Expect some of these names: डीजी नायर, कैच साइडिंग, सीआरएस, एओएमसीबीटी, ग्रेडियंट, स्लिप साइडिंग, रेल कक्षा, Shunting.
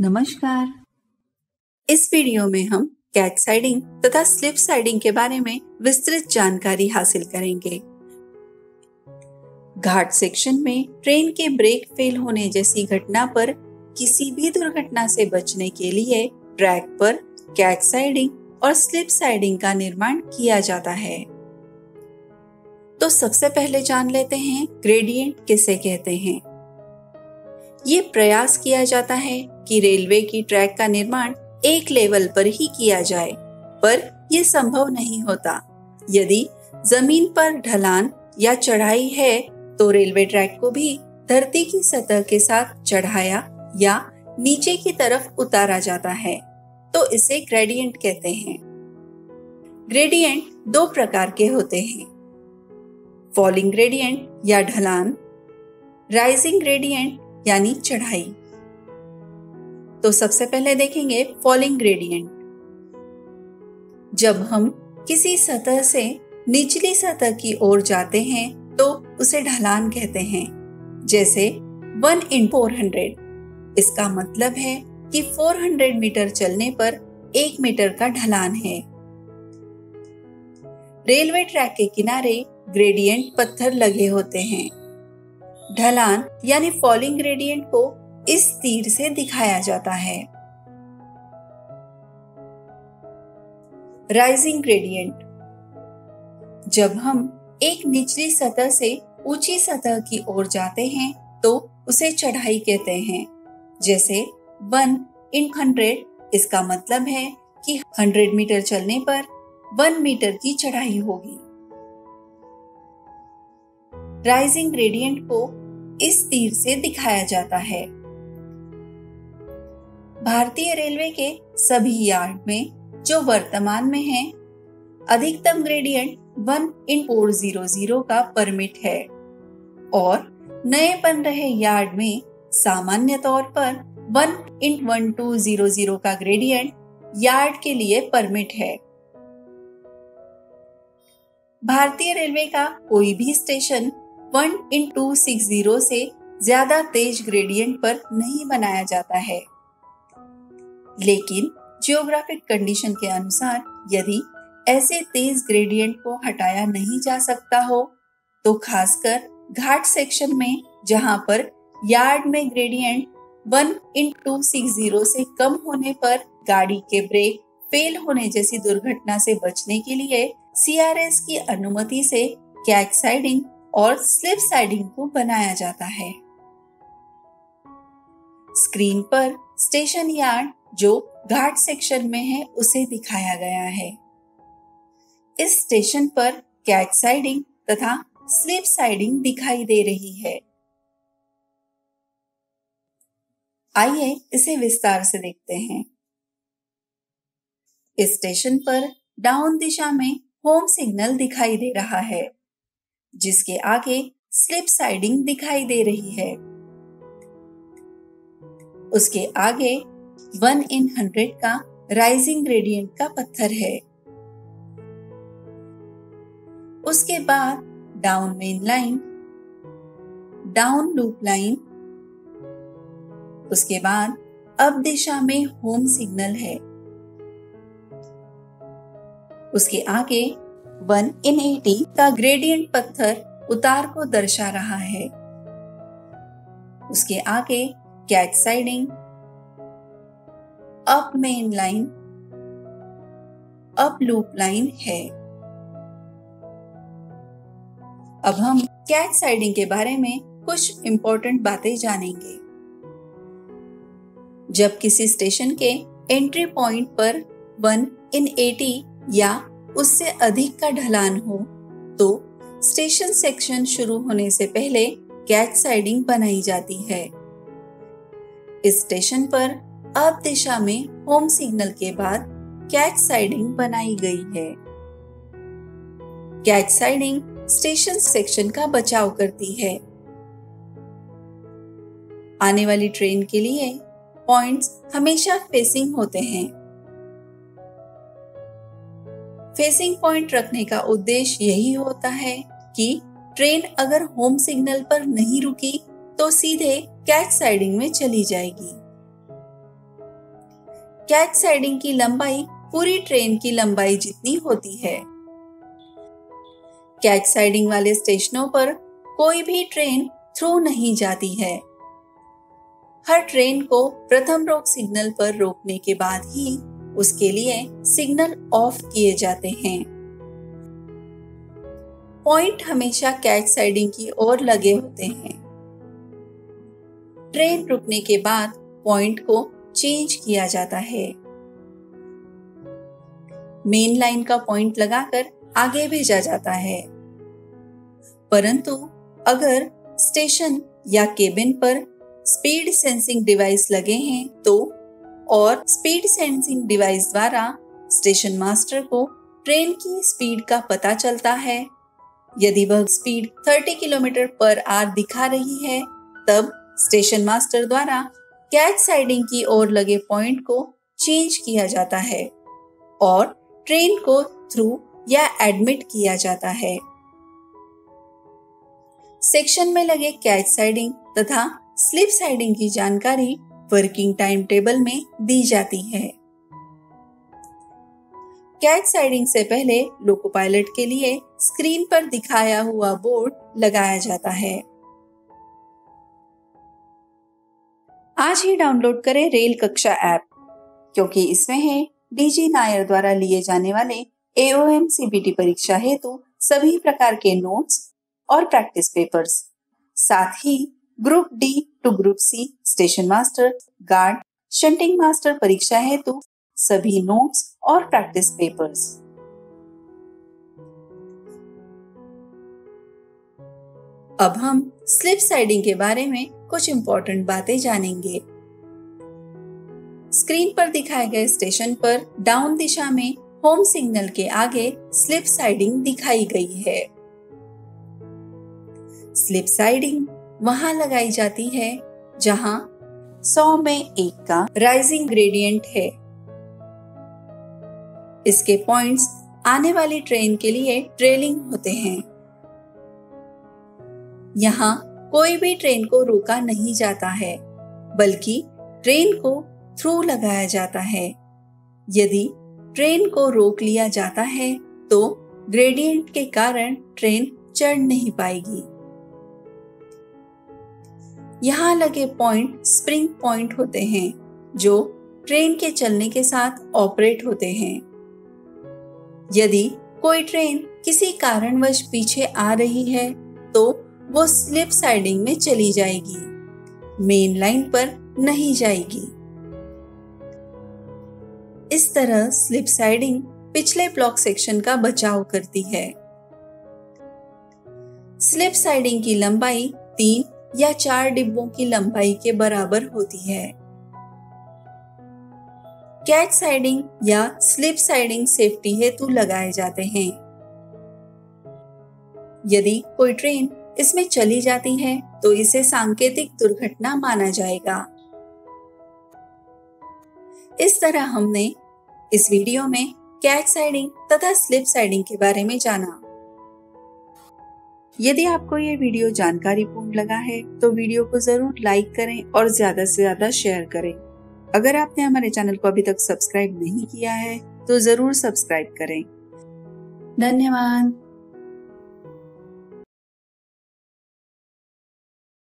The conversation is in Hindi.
नमस्कार। इस वीडियो में हम कैच साइडिंग तथा स्लिप साइडिंग के बारे में विस्तृत जानकारी हासिल करेंगे। घाट सेक्शन में ट्रेन के ब्रेक फेल होने जैसी घटना पर किसी भी दुर्घटना से बचने के लिए ट्रैक पर कैच साइडिंग और स्लिप साइडिंग का निर्माण किया जाता है। तो सबसे पहले जान लेते हैं ग्रेडियंट किसे कहते हैं। ये प्रयास किया जाता है कि रेलवे की ट्रैक का निर्माण एक लेवल पर ही किया जाए, पर यह संभव नहीं होता। यदि जमीन पर ढलान या चढ़ाई है तो रेलवे ट्रैक को भी धरती की सतह के साथ चढ़ाया या नीचे की तरफ उतारा जाता है, तो इसे ग्रेडियंट कहते हैं। ग्रेडियंट दो प्रकार के होते हैं, फॉलिंग ग्रेडियंट या ढलान, राइजिंग ग्रेडियंट यानी चढ़ाई। तो सबसे पहले देखेंगे फॉलिंग ग्रेडियंट। जब हम किसी सतह से निचली सतह की ओर जाते हैं तो उसे ढलान कहते हैं, जैसे 1 इन 400। इसका मतलब है कि 400 मीटर चलने पर 1 मीटर का ढलान है। रेलवे ट्रैक के किनारे ग्रेडियंट पत्थर लगे होते हैं। ढलान यानी फॉलिंग ग्रेडियंट को इस तीर से दिखाया जाता है। Rising ग्रेडियंट। जब हम एक निचली सतह से ऊंची सतह की ओर जाते हैं तो उसे चढ़ाई कहते हैं, जैसे 1 इन 100। इसका मतलब है कि 100 मीटर चलने पर 1 मीटर की चढ़ाई होगी। राइजिंग ग्रेडियंट को इस तीर से दिखाया जाता है। भारतीय रेलवे के सभी यार्ड में जो वर्तमान में है, अधिकतम ग्रेडियंट 1 इन 400 का परमिट है और नए बन रहे यार्ड में सामान्य तौर पर 1 इन 1200 का ग्रेडियंट यार्ड के लिए परमिट है। भारतीय रेलवे का कोई भी स्टेशन 1 इन 260 से ज्यादा तेज ग्रेडियंट पर नहीं बनाया जाता है, लेकिन जियोग्राफिक कंडीशन के अनुसार यदि ऐसे तेज ग्रेडियंट को हटाया नहीं जा सकता हो तो खासकर घाट सेक्शन में, जहां पर यार्ड में ग्रेडियंट 1 इन 260 से कम होने पर गाड़ी के ब्रेक फेल होने जैसी दुर्घटना से बचने के लिए सीआरएस की अनुमति से कैच साइडिंग और स्लिप साइडिंग को बनाया जाता है। स्क्रीन पर स्टेशन यार्ड जो घाट सेक्शन में है उसे दिखाया गया है। इस स्टेशन पर कैच साइडिंग तथा स्लिप साइडिंग दिखाई दे रही है। आइए इसे विस्तार से देखते हैं। इस स्टेशन पर डाउन दिशा में होम सिग्नल दिखाई दे रहा है, जिसके आगे स्लिप साइडिंग दिखाई दे रही है। उसके आगे 1 इन 100 का राइजिंग ग्रेडियंट का पत्थर है। उसके बाद down main line, down loop line, उसके बाद अप दिशा में होम सिग्नल है। उसके आगे 1 इन 80 का ग्रेडियंट पत्थर उतार को दर्शा रहा है। उसके आगे कैच साइडिंग, up main line, up loop line है। अब हम कैच साइडिंग के बारे में कुछ इंपॉर्टेंट बातें जानेंगे। जब किसी स्टेशन के एंट्री पॉइंट पर 1 इन 80 या उससे अधिक का ढलान हो तो स्टेशन सेक्शन शुरू होने से पहले कैच साइडिंग बनाई जाती है। इस स्टेशन पर अप दिशा में होम सिग्नल के बाद कैच साइडिंग बनाई गई है। कैच साइडिंग स्टेशन सेक्शन का बचाव करती है। आने वाली ट्रेन के लिए पॉइंट्स हमेशा फेसिंग होते हैं। फेसिंग पॉइंट रखने का उद्देश्य यही होता है कि ट्रेन अगर होम सिग्नल पर नहीं रुकी तो सीधे कैच साइडिंग में चली जाएगी। कैच साइडिंग की लंबाई पूरी ट्रेन की लंबाई जितनी होती है। कैच साइडिंग वाले स्टेशनों पर कोई भी ट्रेन थ्रू नहीं जाती है। हर ट्रेन को प्रथम रोक सिग्नल पर रोकने के बाद ही उसके लिए सिग्नल ऑफ किए जाते हैं। पॉइंट हमेशा कैच साइडिंग की ओर लगे होते हैं। ट्रेन रुकने के बाद पॉइंट को चेंज किया जाता है। मेन लाइन का पॉइंट लगाकर आगे भेजा जाता है, परंतु अगर स्टेशन या केबिन पर स्पीड सेंसिंग डिवाइस लगे हैं तो और स्पीड सेंसिंग डिवाइस द्वारा स्टेशन मास्टर को ट्रेन की स्पीड का पता चलता है। यदि वह स्पीड 30 किलोमीटर पर आवर दिखा रही है तब स्टेशन मास्टर द्वारा कैच साइडिंग की ओर लगे पॉइंट को चेंज किया जाता है और ट्रेन को थ्रू या एडमिट किया जाता है। सेक्शन में लगे कैच साइडिंग तथा स्लिप साइडिंग की जानकारी वर्किंग टाइम टेबल में दी जाती है। कैच साइडिंग से पहले लोको पायलट के लिए स्क्रीन पर दिखाया हुआ बोर्ड लगाया जाता है। आज ही डाउनलोड करें रेल कक्षा ऐप, क्योंकि इसमें है डीजी नायर द्वारा लिए जाने वाले एओएमसीबीटी परीक्षा हेतु सभी प्रकार के नोट्स और प्रैक्टिस पेपर्स, साथ ही group D to group C station master, guard, shunting master परीक्षा हेतु सभी नोट्स और प्रैक्टिस पेपर्स। अब हम स्लिप साइडिंग के बारे में कुछ इंपॉर्टेंट बातें जानेंगे। स्क्रीन पर दिखाए गए स्टेशन पर डाउन दिशा में होम सिग्नल के आगे स्लिप साइडिंग दिखाई गई है। स्लिप साइडिंग वहां लगाई जाती है जहां 100 में 1 का राइजिंग ग्रेडियंट है। इसके पॉइंट्स आने वाली ट्रेन के लिए ट्रेलिंग होते हैं। यहाँ कोई भी ट्रेन को रोका नहीं जाता है, बल्कि ट्रेन को थ्रू लगाया जाता है। यदि ट्रेन को रोक लिया जाता है तो ग्रेडियंट के कारण ट्रेन चढ़ नहीं पाएगी। यहाँ लगे पॉइंट स्प्रिंग पॉइंट होते हैं जो ट्रेन के चलने के साथ ऑपरेट होते हैं। यदि कोई ट्रेन किसी कारणवश पीछे आ रही है तो वो स्लिप साइडिंग में चली जाएगी, मेन लाइन पर नहीं जाएगी। इस तरह स्लिप साइडिंग पिछले ब्लॉक सेक्शन का बचाव करती है। स्लिप साइडिंग की लंबाई 3 या 4 डिब्बों की लंबाई के बराबर होती है। कैच साइडिंग या स्लिप साइडिंग सेफ्टी हेतु लगाए जाते हैं। यदि कोई ट्रेन इसमें चली जाती है तो इसे सांकेतिक दुर्घटना माना जाएगा। इस तरह हमने इस वीडियो में कैच साइडिंग तथा स्लिप साइडिंग के बारे में जाना। यदि आपको ये वीडियो जानकारीपूर्ण लगा है तो वीडियो को जरूर लाइक करें और ज्यादा से ज्यादा शेयर करें। अगर आपने हमारे चैनल को अभी तक सब्सक्राइब नहीं किया है तो जरूर सब्सक्राइब करें। धन्यवाद।